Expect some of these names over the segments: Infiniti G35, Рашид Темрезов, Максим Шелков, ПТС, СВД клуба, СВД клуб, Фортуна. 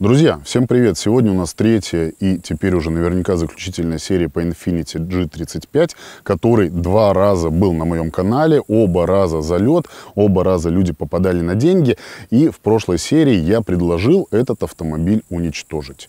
Друзья, всем привет! Сегодня у нас третья и теперь уже наверняка заключительная серия по Infiniti G35, который два раза был на моем канале, оба раза залет, оба раза люди попадали на деньги, и в прошлой серии я предложил этот автомобиль уничтожить.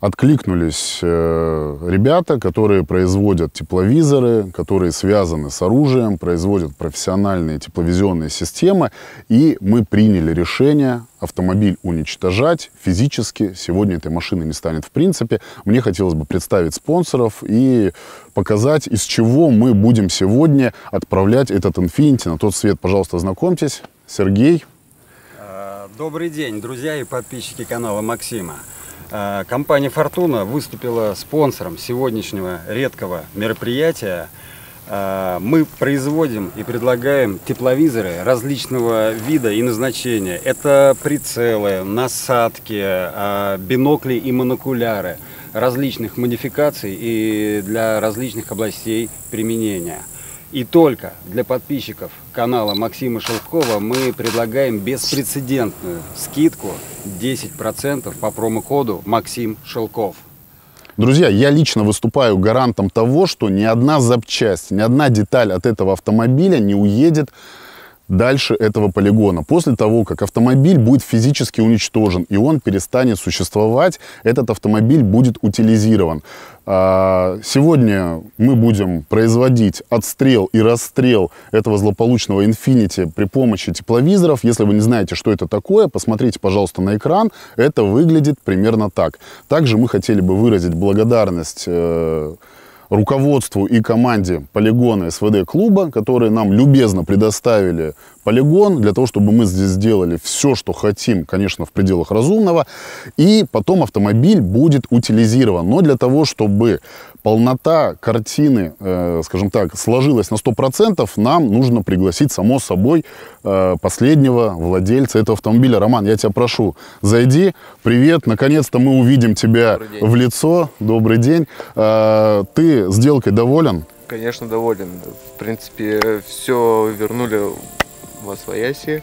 Откликнулись ребята, которые производят тепловизоры, которые связаны с оружием, производят профессиональные тепловизионные системы, и мы приняли решение автомобиль уничтожать физически. Сегодня этой машины не станет в принципе. Мне хотелось бы представить спонсоров и показать, из чего мы будем сегодня отправлять этот Infiniti на тот свет. Пожалуйста, знакомьтесь, Сергей. Добрый день, друзья и подписчики канала Максима. Компания «Фортуна» выступила спонсором сегодняшнего редкого мероприятия. Мы производим и предлагаем тепловизоры различного вида и назначения. Это прицелы, насадки, бинокли и монокуляры различных модификаций и для различных областей применения. И только для подписчиков канала Максима Шелкова мы предлагаем беспрецедентную скидку 10% по промокоду Максим Шелков. Друзья, я лично выступаю гарантом того, что ни одна запчасть, ни одна деталь от этого автомобиля не уедет дальше этого полигона. После того, как автомобиль будет физически уничтожен и он перестанет существовать, этот автомобиль будет утилизирован. Сегодня мы будем производить отстрел и расстрел этого злополучного Infiniti при помощи тепловизоров. Если вы не знаете, что это такое, посмотрите, пожалуйста, на экран. Это выглядит примерно так. Также мы хотели бы выразить благодарность руководству и команде полигона СВД клуба, которые нам любезно предоставили полигон для того, чтобы мы здесь сделали все, что хотим, конечно, в пределах разумного. И потом автомобиль будет утилизирован. Но для того, чтобы полнота картины, скажем так, сложилась на 100%, нам нужно пригласить, само собой, последнего владельца этого автомобиля. Роман, я тебя прошу, зайди. Привет, наконец-то мы увидим тебя в лицо. Добрый день. Ты сделкой доволен? Конечно, доволен. В принципе, все вернули во свояси.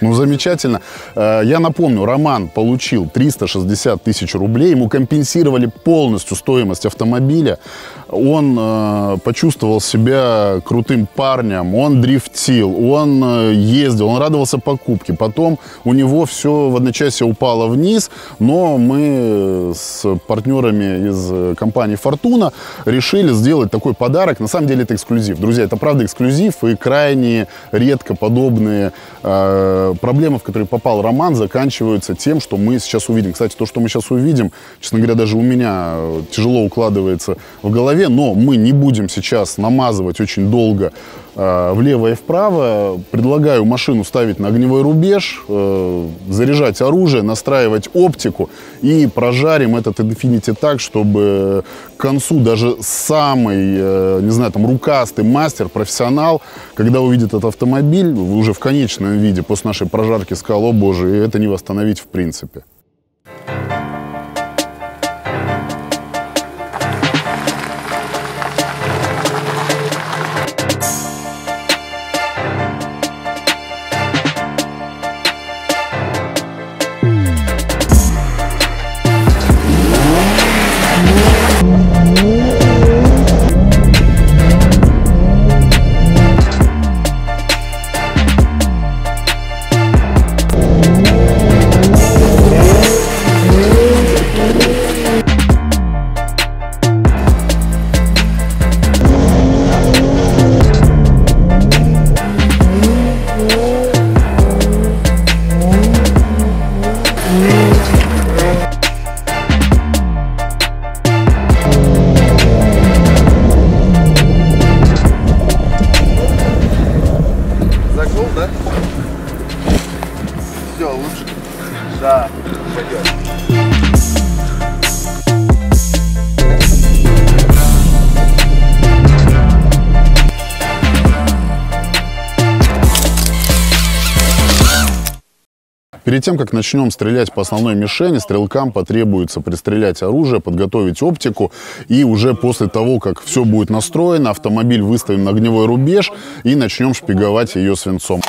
Ну, замечательно. Я напомню, Роман получил 360 тысяч рублей. Ему компенсировали полностью стоимость автомобиля. Он почувствовал себя крутым парнем. Он дрифтил, он ездил, он радовался покупке. Потом у него все в одночасье упало вниз. Но мы с партнерами из компании «Фортуна» решили сделать такой подарок. На самом деле это эксклюзив. Друзья, это правда эксклюзив. И крайне редко подобные проблемы, в которые попал Роман, заканчиваются тем, что мы сейчас увидим. Кстати, то, что мы сейчас увидим, честно говоря, даже у меня тяжело укладывается в голове, но мы не будем сейчас намазывать очень долго влево и вправо. Предлагаю машину ставить на огневой рубеж, заряжать оружие, настраивать оптику и прожарим этот Infiniti так, чтобы к концу даже самый, не знаю, там рукастый мастер, профессионал, когда увидит этот автомобиль уже в конечном виде после нашей прожарки, сказал: о боже, и это не восстановить в принципе. Перед тем, как начнем стрелять по основной мишени, стрелкам потребуется пристрелять оружие, подготовить оптику. И уже после того, как все будет настроено, автомобиль выставим на огневой рубеж и начнем шпиговать ее свинцом.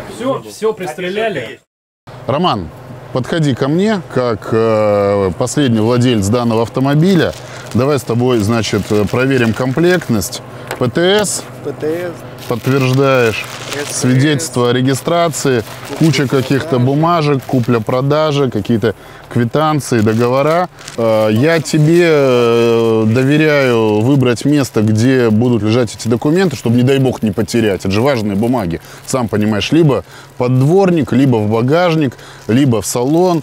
Так, все пристреляли. Роман, подходи ко мне, как последний владелец данного автомобиля. Давай с тобой, значит, проверим комплектность. ПТС. Подтверждаешь. Свидетельство о регистрации. Куча каких-то бумажек, купля-продажа, какие-то квитанции, договора. Я тебе доверяю выбрать место, где будут лежать эти документы, чтобы, не дай бог, не потерять. Это же важные бумаги. Сам понимаешь, либо под дворник, либо в багажник, либо в салон.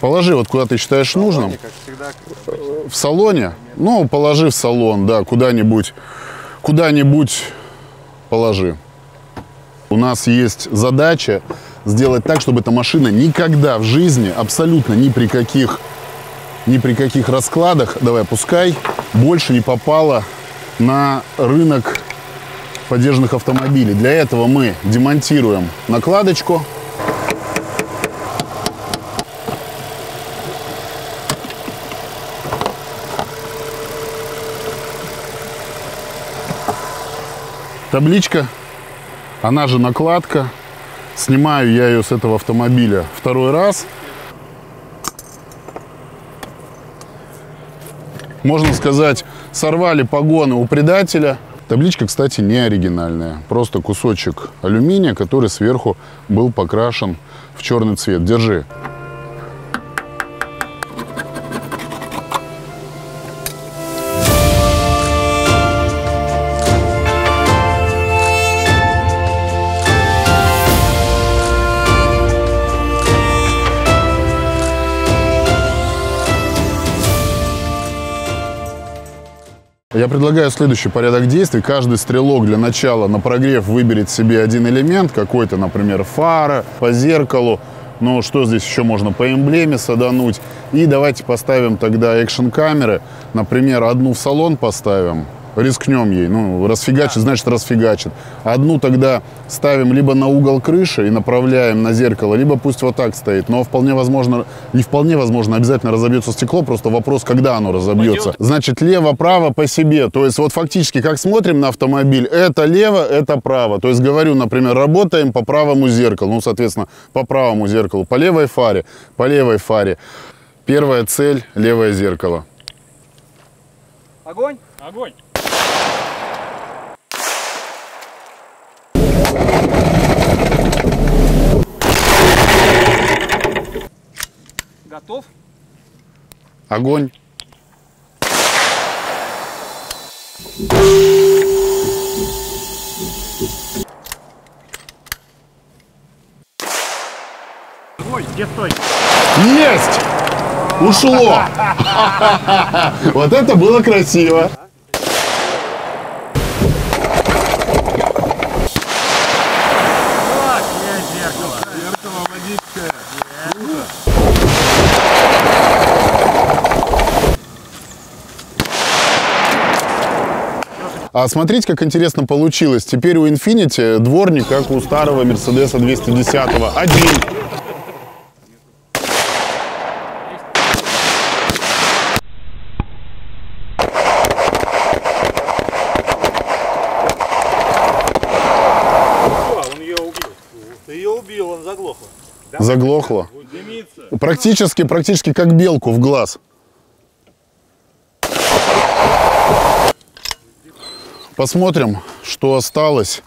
Положи, вот куда ты считаешь нужным. В салоне? Ну, положи в салон, да, куда-нибудь положи. У нас есть задача сделать так, чтобы эта машина никогда в жизни, абсолютно ни при каких раскладах, давай пускай, больше не попала на рынок подержанных автомобилей. Для этого мы демонтируем накладочку. Табличка, она же накладка. Снимаю я ее с этого автомобиля второй раз. Можно сказать, сорвали погоны у предателя. Табличка, кстати, не оригинальная. Просто кусочек алюминия, который сверху был покрашен в черный цвет. Держи. Я предлагаю следующий порядок действий. Каждый стрелок для начала на прогрев выберет себе один элемент, какой-то, например, фара, по зеркалу. Ну, что здесь еще можно по эмблеме садануть. И давайте поставим тогда экшн-камеры. Например, одну в салон поставим, рискнем ей. Ну, расфигачит, значит, расфигачит. Одну тогда ставим либо на угол крыши и направляем на зеркало, либо пусть вот так стоит. Но вполне возможно, не вполне возможно, обязательно разобьется стекло, просто вопрос, когда оно разобьется. Значит, лево-право по себе. То есть вот фактически, как смотрим на автомобиль, это лево, это право. То есть говорю, например, работаем по правому зеркалу. Ну, соответственно, по правому зеркалу, по левой фаре, по левой фаре. Первая цель – левое зеркало. Огонь! Огонь! Готов? Огонь. Ой, где стой? Есть! Ушло! Вот это было красиво! А смотрите, как интересно получилось. Теперь у Infiniti дворник, как у старого Мерседеса 210-го. Один. Он ее убил. Ты ее убил, он заглохла. Заглохла. Практически как белку в глаз. Посмотрим, что осталось.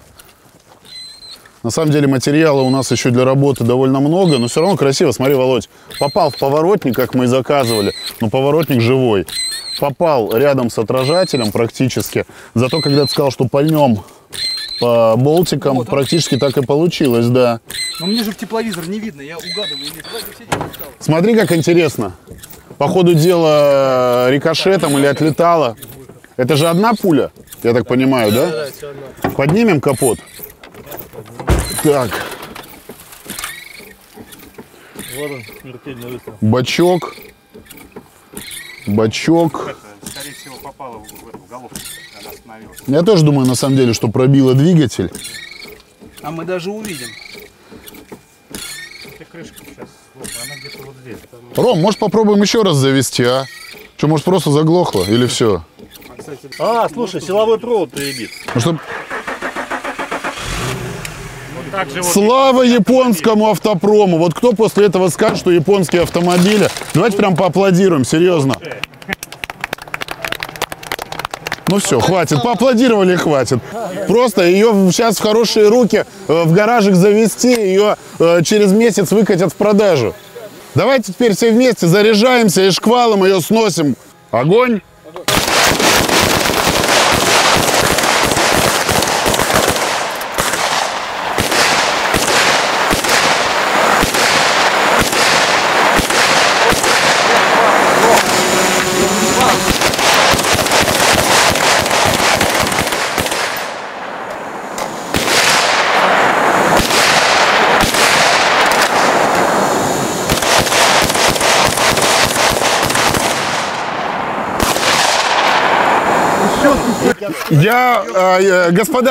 На самом деле материала у нас еще для работы довольно много, но все равно красиво. Смотри, Володь, попал в поворотник, как мы и заказывали, но поворотник живой. Попал рядом с отражателем практически. Зато когда ты сказал, что пальнем по болтикам, вот, практически так и получилось, да. Но мне же в тепловизор не видно, я угадываю. Смотри, как интересно. По ходу дела рикошетом или отлетало. Это же одна пуля, я так понимаю, да? Да? Поднимем капот. Так. Вот он, смертельный выстрел. Бачок. Бачок. Это, скорее всего, попало в эту головку. Она остановилась. Я тоже думаю, на самом деле, что пробило двигатель. А мы даже увидим. Эта крышка сейчас, вот, она где-то вот здесь. Ром, может, попробуем еще раз завести, а? Что, может, просто заглохло или все? А, слушай, силовой провод-то ребит. Ну, чтоб... Слава японскому автопрому. Вот кто после этого скажет, что японские автомобили... Давайте прям поаплодируем, серьезно. Ну все, хватит. Поаплодировали, хватит. Просто ее сейчас в хорошие руки, в гаражик завести, ее через месяц выкатят в продажу. Давайте теперь все вместе заряжаемся и шквалом ее сносим. Огонь!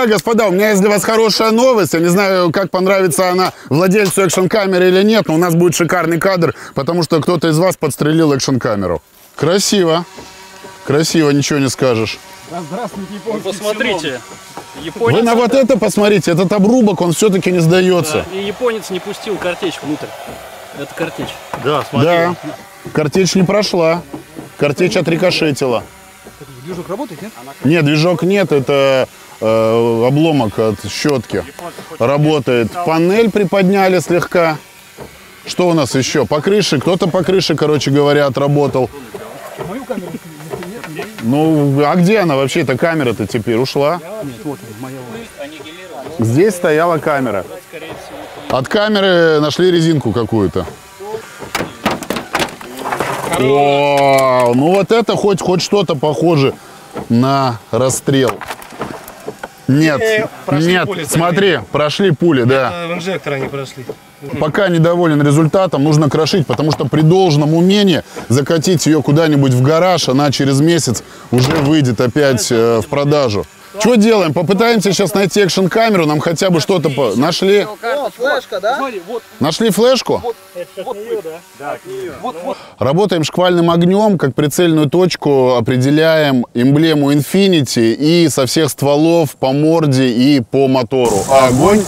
Господа, у меня есть для вас хорошая новость. Я не знаю, как понравится она владельцу экшн-камеры или нет, но у нас будет шикарный кадр, потому что кто-то из вас подстрелил экшн-камеру. Красиво. Красиво, ничего не скажешь. Да здравствуйте, японцы. Вы посмотрите. Японец. Вы на вот это посмотрите, этот обрубок, он все-таки не сдается. Да, и японец не пустил картечь внутрь. Это картечь. Да, смотри. Да, картечь не прошла. Картечь отрикошетила. Движок работает, нет? Нет, движок нет, это обломок от щетки. Работает. Панель приподняли слегка. Что у нас еще? По крыше. Кто-то по крыше, короче говоря, отработал. Мою камеру нет. Ну, а где она вообще, эта камера-то теперь? Ушла? Нет, вот моя. Здесь стояла камера. От камеры нашли резинку какую-то. Вау, ну вот это хоть что-то похоже на расстрел. Нет, нет, смотри, прошли пули, да. В инжектор они прошли. Пока недоволен результатом, нужно крошить, потому что при должном умении закатить ее куда-нибудь в гараж, она через месяц уже выйдет опять в продажу. Что делаем? Попытаемся сейчас найти экшн-камеру, нам хотя бы что-то... Нашли? О, флешка, да? Нашли флешку? Вот ее, да. Работаем шквальным огнем, как прицельную точку определяем эмблему Infiniti и со всех стволов по морде и по мотору. Огонь!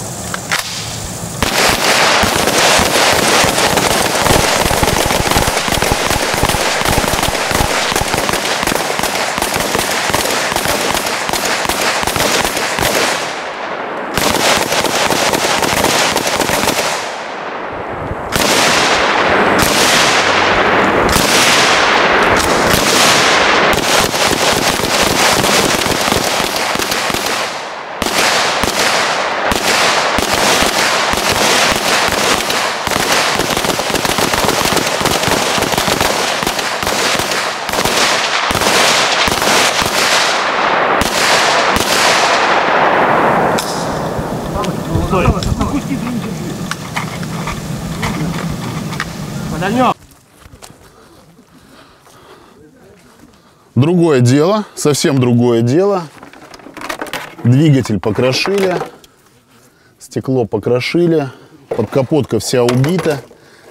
Другое дело, совсем другое дело. Двигатель покрошили, стекло покрошили, подкапотка вся убита,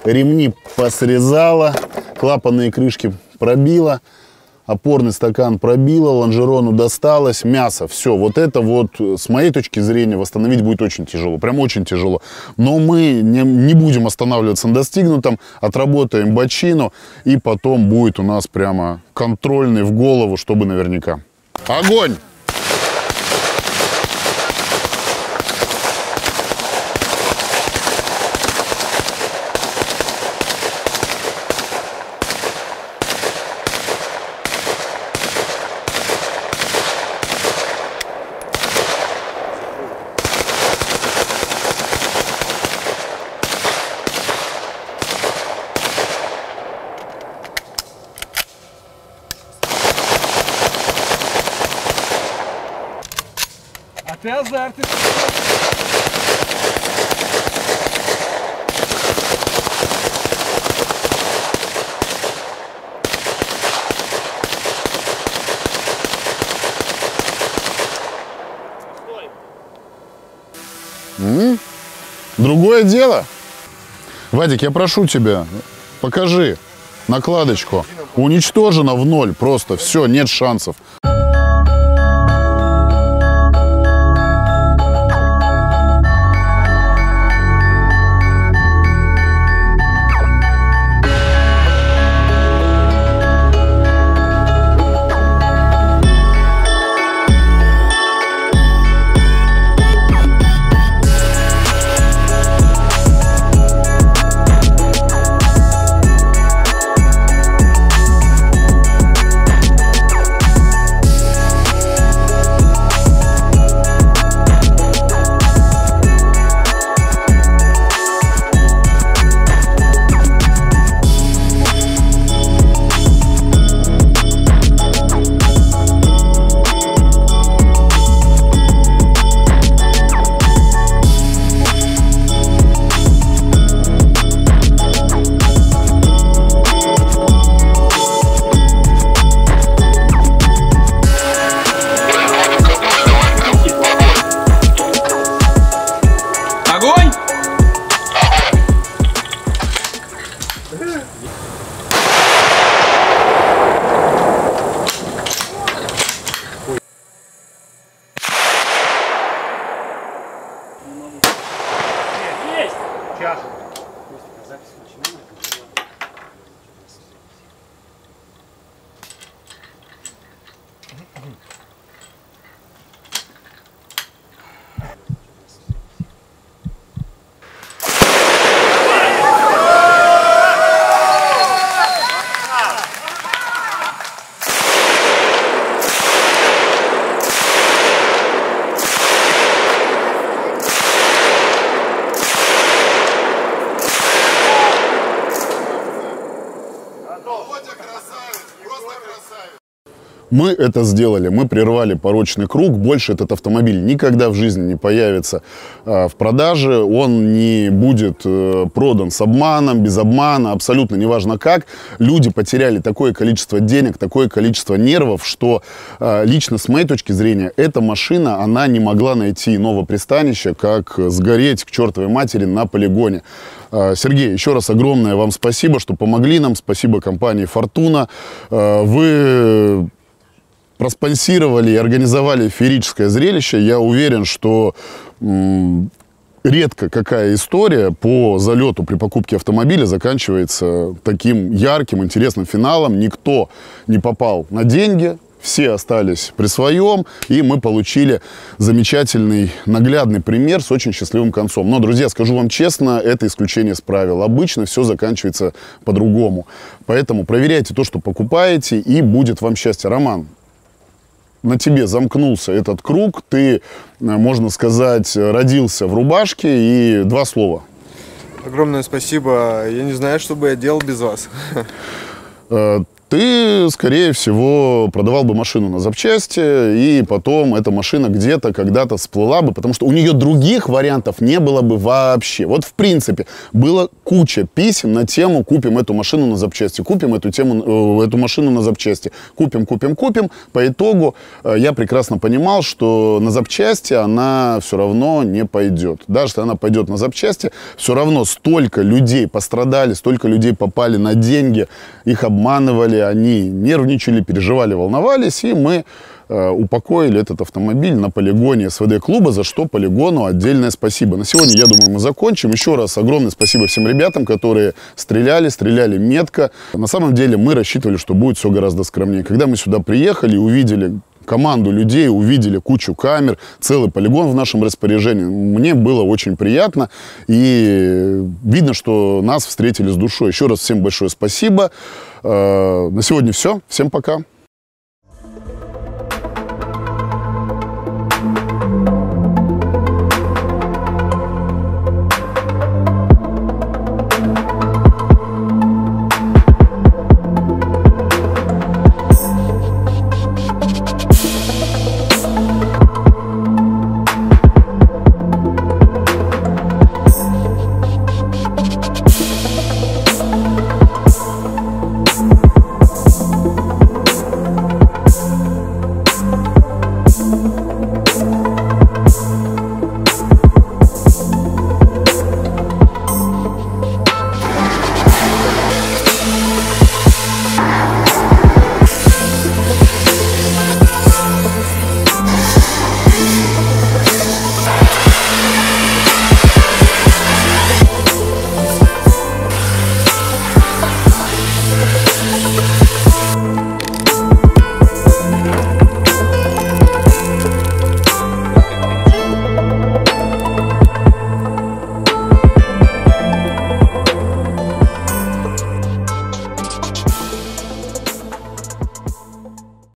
ремни посрезала, клапанные крышки пробила, опорный стакан пробила, лонжерону досталось, мясо. Все, вот это вот с моей точки зрения восстановить будет очень тяжело, прям очень тяжело. Но мы не будем останавливаться на достигнутом, отработаем бочину, и потом будет у нас прямо... контрольный в голову, чтобы наверняка. Огонь! Ты азартный. Другое дело. Вадик, я прошу тебя, покажи накладочку. Уничтожено в ноль, просто все, нет шансов. Сейчас. Мы это сделали, мы прервали порочный круг, больше этот автомобиль никогда в жизни не появится в продаже, он не будет продан с обманом, без обмана, абсолютно неважно как. Люди потеряли такое количество денег, такое количество нервов, что лично с моей точки зрения эта машина, она не могла найти иного пристанища, как сгореть к чертовой матери на полигоне. Сергей, еще раз огромное вам спасибо, что помогли нам, спасибо компании «Фортуна». Вы проспонсировали и организовали феерическое зрелище. Я уверен, что редко какая история по залету при покупке автомобиля заканчивается таким ярким, интересным финалом. Никто не попал на деньги, все остались при своем, и мы получили замечательный, наглядный пример с очень счастливым концом. Но, друзья, скажу вам честно, это исключение из правил. Обычно все заканчивается по-другому. Поэтому проверяйте то, что покупаете, и будет вам счастье. Роман, на тебе замкнулся этот круг, ты, можно сказать, родился в рубашке, и два слова. Огромное спасибо. Я не знаю, что бы я делал без вас. Ты, скорее всего, продавал бы машину на запчасти, и потом эта машина где-то, когда-то всплыла бы, потому что у нее других вариантов не было бы вообще. Вот, в принципе, было куча писем на тему «Купим эту машину на запчасти», «Купим эту машину на запчасти», «Купим, купим, купим». По итогу я прекрасно понимал, что на запчасти она все равно не пойдет. Даже если она пойдет на запчасти, все равно столько людей пострадали, столько людей попали на деньги, их обманывали, они нервничали, переживали, волновались, и мы упокоили этот автомобиль на полигоне СВД клуба, за что полигону отдельное спасибо. На сегодня, я думаю, мы закончим. Еще раз огромное спасибо всем ребятам, которые стреляли метко. На самом деле мы рассчитывали, что будет все гораздо скромнее. Когда мы сюда приехали, увидели команду людей, увидели кучу камер, целый полигон в нашем распоряжении. Мне было очень приятно, и видно, что нас встретили с душой. Еще раз всем большое спасибо. На сегодня все. Всем пока.